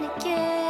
again.